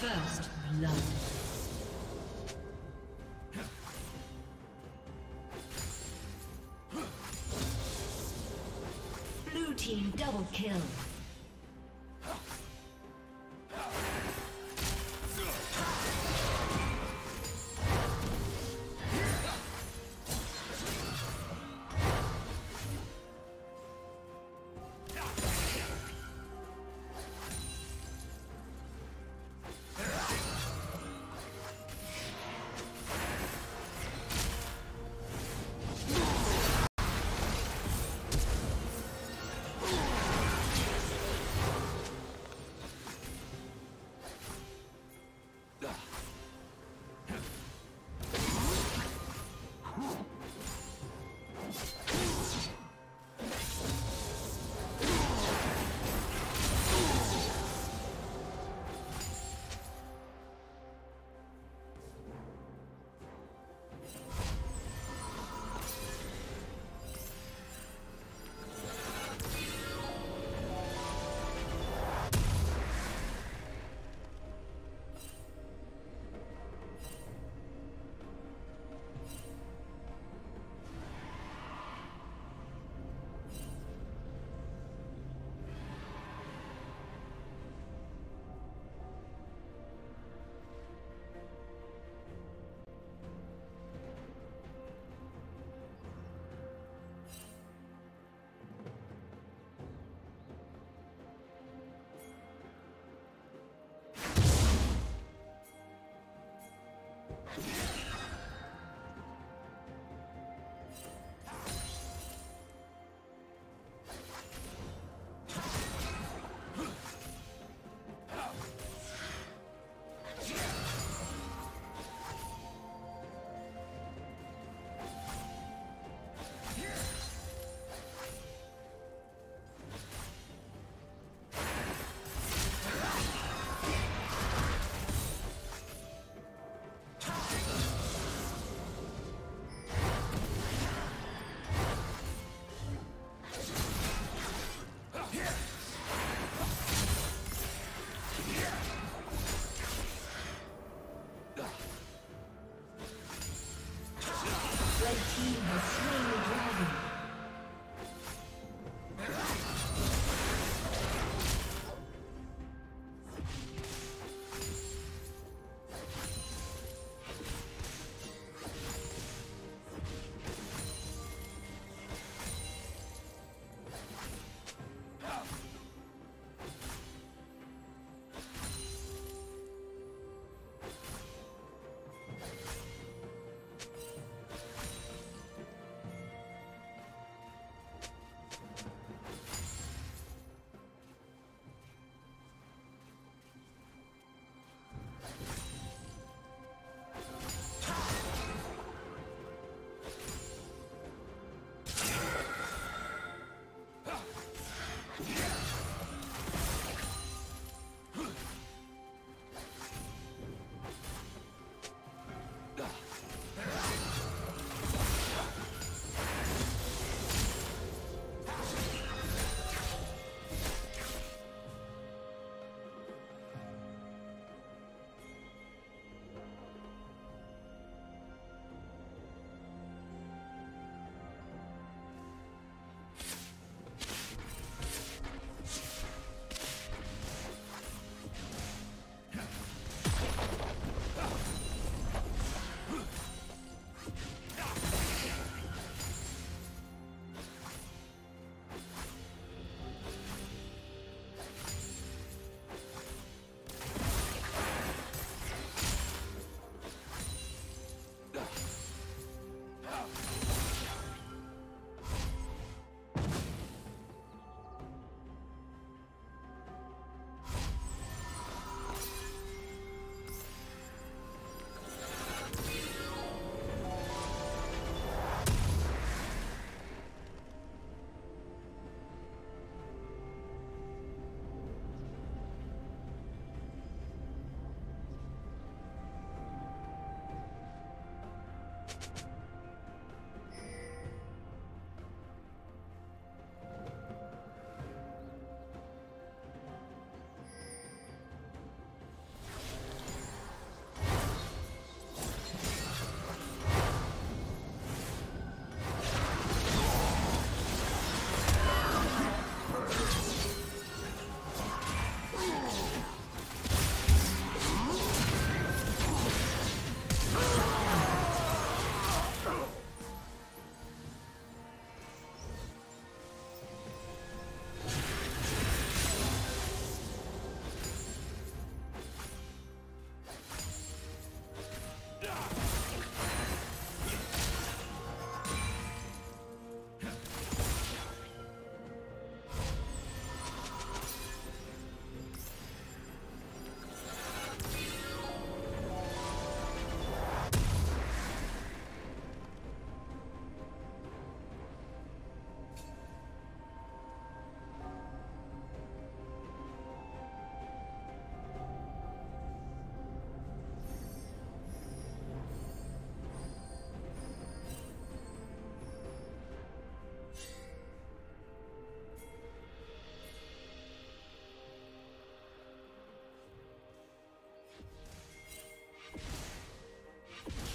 First love. Blue team double kill.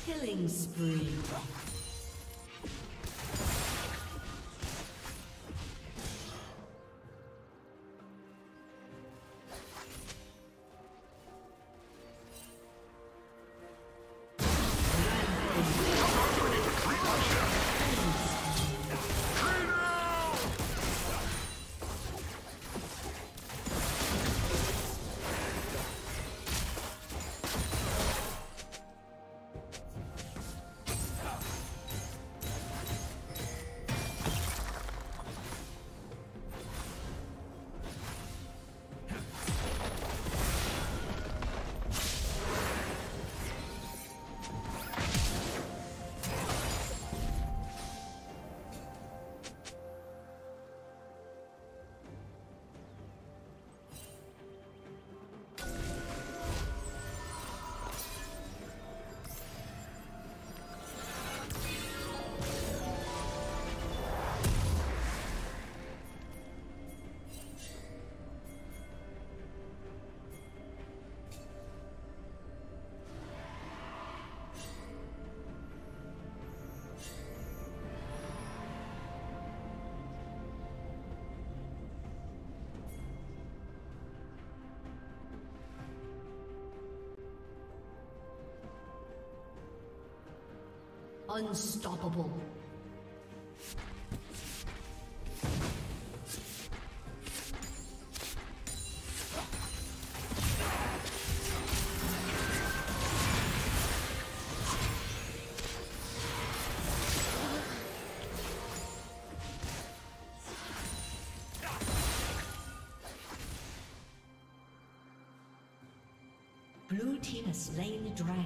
Killing spree. Unstoppable. Blue team has slain the dragon.